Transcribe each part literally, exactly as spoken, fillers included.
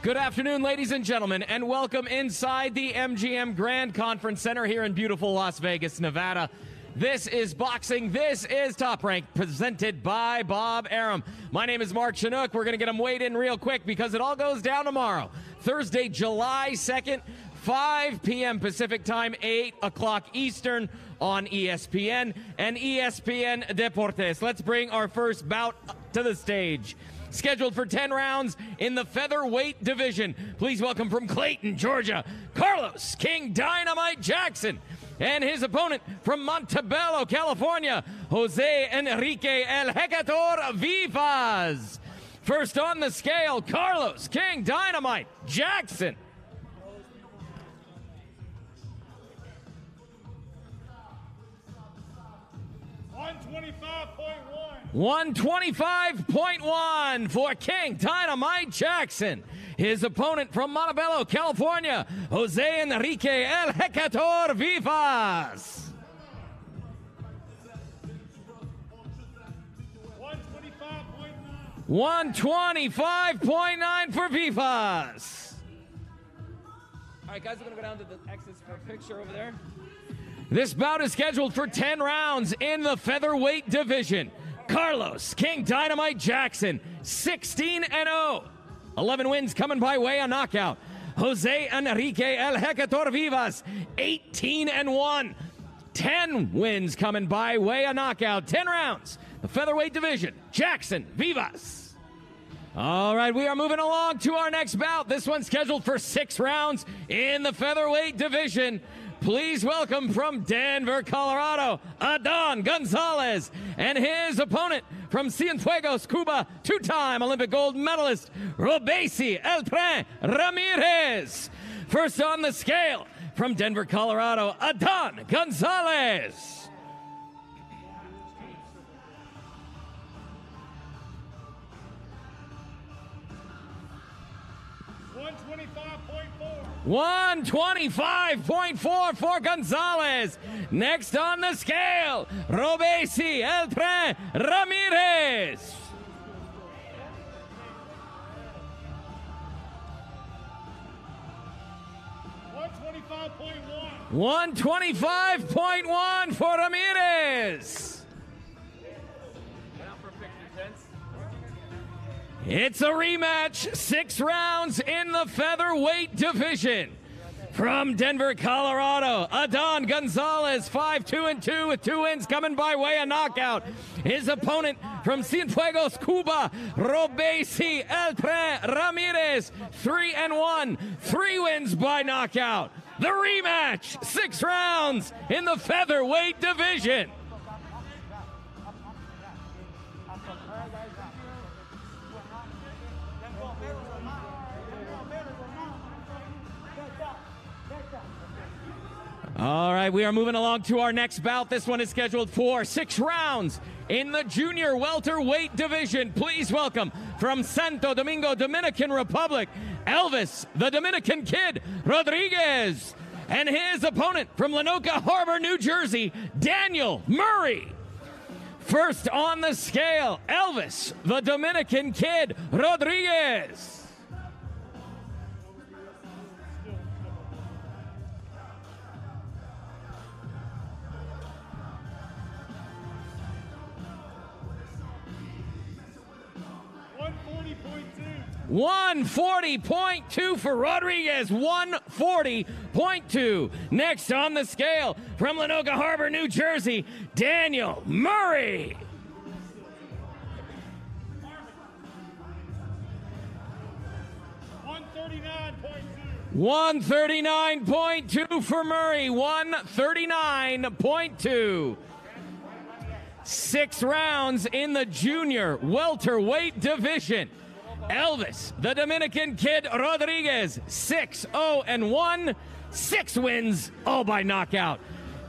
Good afternoon, ladies and gentlemen, and welcome inside the M G M Grand Conference Center here in beautiful Las Vegas, Nevada. This is boxing. This is Top Rank, presented by Bob Arum. My name is Mark Chinook. We're going to get them weighed in real quick because it all goes down tomorrow, Thursday, July second, five p m Pacific time, eight o'clock Eastern on E S P N and E S P N Deportes. Let's bring our first bout to the stage. Scheduled for ten rounds in the featherweight division. Please welcome from Clayton, Georgia, Carlos King Dynamite Jackson. And his opponent from Montebello, California, Jose Enrique El Hecator Vivas. First on the scale, Carlos King Dynamite Jackson. one twenty-five point one for King Dynamite Jackson. His opponent from Montebello, California, Jose Enrique El Hecator Vivas. one twenty-five point nine for Vivas. All right, guys, we're going to go down to the exits for a picture over there. This bout is scheduled for ten rounds in the featherweight division. Carlos King Dynamite Jackson, sixteen and oh. eleven wins coming by way of knockout. Jose Enrique El Hecator Vivas, eighteen and one. ten wins coming by way of knockout. ten rounds, the featherweight division. Jackson, Vivas. All right, we are moving along to our next bout. This one's scheduled for six rounds in the featherweight division. Please welcome from Denver, Colorado, Adan Gonzalez, and his opponent from Cienfuegos, Cuba, two-time Olympic gold medalist, Robeisy Ramirez. First on the scale, from Denver, Colorado, Adan Gonzalez. one twenty-five point four for Gonzalez. Next on the scale, Robeisy Ramirez. one twenty-five point one. one twenty-five point one for Ramirez. It's a rematch, six rounds in the featherweight division. From Denver, Colorado, Adan Gonzalez, five two and two with two wins coming by way of knockout. His opponent from Cienfuegos, Cuba, Robeisy Ramirez, three and one, three wins by knockout. The rematch, six rounds in the featherweight division. All right, we are moving along to our next bout. This one is scheduled for six rounds in the junior welterweight division. Please welcome from Santo Domingo, Dominican Republic, Elvis the Dominican Kid Rodriguez, and his opponent from Lenoka Harbor, New Jersey, Daniel Murray. First on the scale, Elvis the Dominican Kid Rodriguez. one forty point two for Rodriguez, one forty point two. Next on the scale, from Lenoka Harbor, New Jersey, Daniel Murray. one thirty-nine point two. one thirty-nine point two for Murray, one thirty-nine point two. Six rounds in the junior welterweight division. Elvis the Dominican Kid Rodriguez, six oh and one, six wins, all by knockout.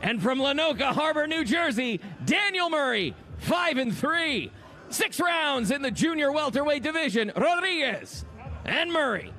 And from Lenoka Harbor, New Jersey, Daniel Murray, five and three, six rounds in the junior welterweight division. Rodriguez and Murray.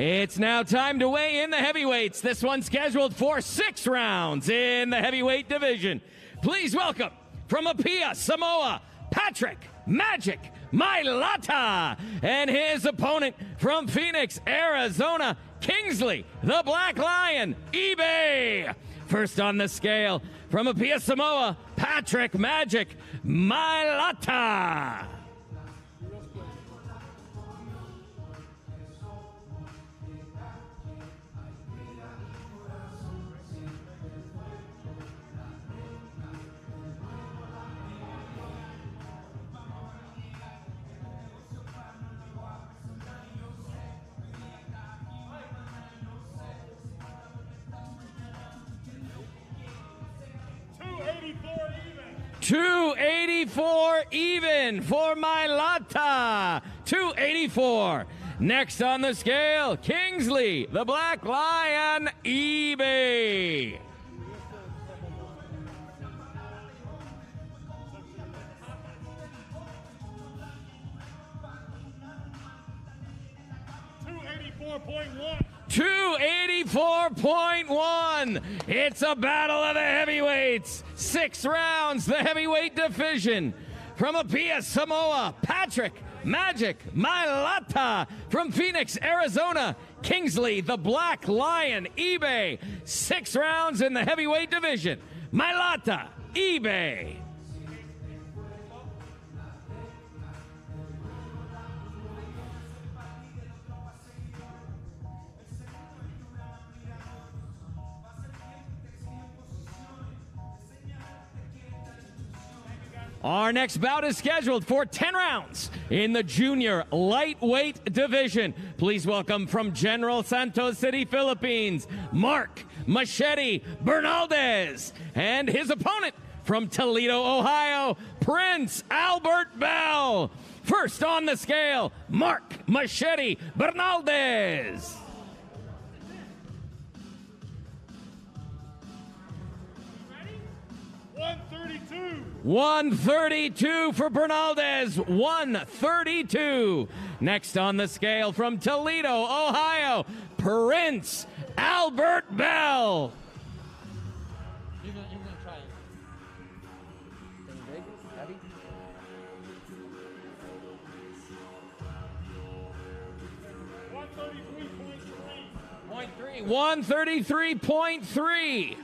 It's now time to weigh in the heavyweights. This one scheduled for six rounds in the heavyweight division. Please welcome from Apia, Samoa, Patrick Magic Mailata, and his opponent from Phoenix, Arizona, Kingsley the Black Lion Ibeh. First on the scale, from Apia, Samoa, Patrick Magic Mailata. two eighty-four even for Mailata. two eighty-four. Next on the scale, Kingsley the Black Lion Ibeh. two eighty-four point one. two eighty-four point one. It's a battle of the heavyweights. Six rounds, the heavyweight division. From Apia, Samoa, Patrick Magic Mailata. From Phoenix, Arizona, Kingsley the Black Lion Ibeh. Six rounds in the heavyweight division. Mailata, Ibeh. Our next bout is scheduled for ten rounds in the junior lightweight division. Please welcome from General Santos City, Philippines, Mark Machete Bernaldez, and his opponent from Toledo, Ohio, Prince Albert Bell. First on the scale, Mark Machete Bernaldez. one thirty-two for Bernaldez, one thirty-two. Next on the scale from Toledo, Ohio, Prince Albert Bell. You're gonna, you're gonna try it. In Vegas, ready? one thirty-three point three. one thirty-three point three.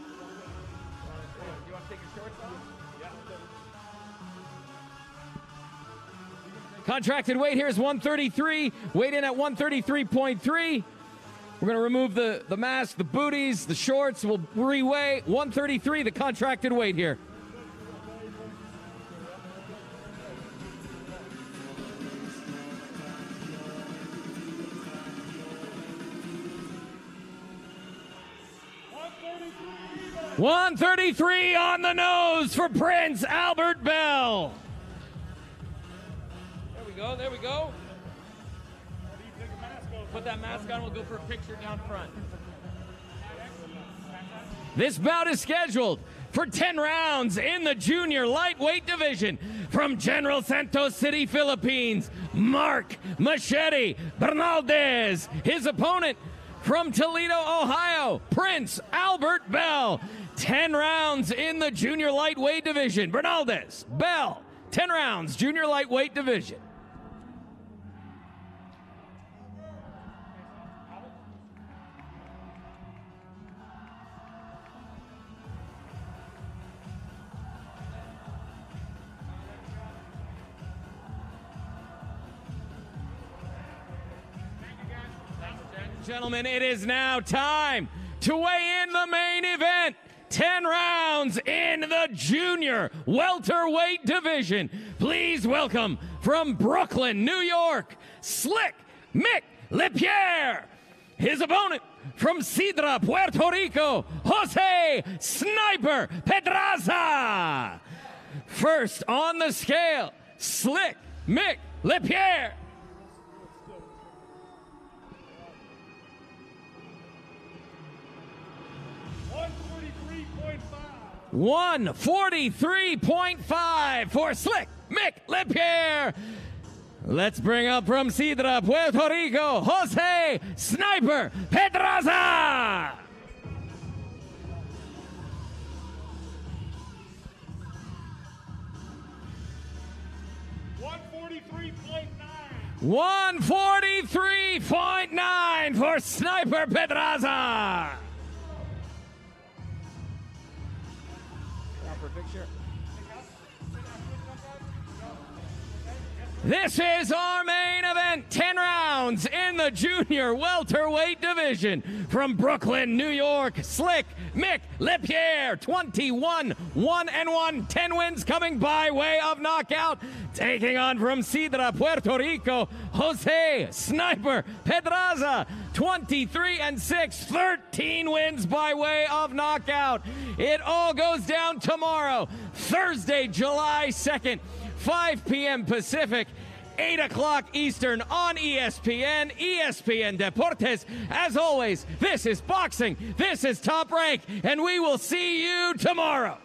Contracted weight here is one thirty-three. Weighed in at one thirty-three point three. We're going to remove the, the mask, the booties, the shorts. We'll reweigh one thirty-three, the contracted weight here. one thirty-three on the nose for Prince Albert Bell. Go, there we go. Put that mask on, we'll go for a picture down front. This bout is scheduled for ten rounds in the junior lightweight division. From General Santos City, Philippines, Mark Machete Bernaldez. His opponent from Toledo, Ohio, Prince Albert Bell. ten rounds in the junior lightweight division. Bernaldez, Bell, ten rounds, junior lightweight division. Gentlemen, it is now time to weigh in the main event. ten rounds in the junior welterweight division. Please welcome from Brooklyn, New York, Slick Mick LesPierre. His opponent from Sidra, Puerto Rico, Jose Sniper Pedraza. First on the scale, Slick Mick LesPierre. one forty-three point five for Slick Mick LesPierre. Let's bring up from Sidra, Puerto Rico, Jose Sniper Pedraza. one forty-three point nine for Sniper Pedraza. This is our main event, ten rounds in the junior welterweight division. From Brooklyn, New York, Slick Mick LesPierre, twenty-one, one and one, ten wins coming by way of knockout. Taking on from Sidra, Puerto Rico, Jose Sniper Pedraza, twenty-three and six, thirteen wins by way of knockout. It all goes down tomorrow, Thursday, July second. five p m Pacific, eight o'clock Eastern on E S P N, E S P N Deportes. As always, this is boxing, this is Top Rank, and we will see you tomorrow.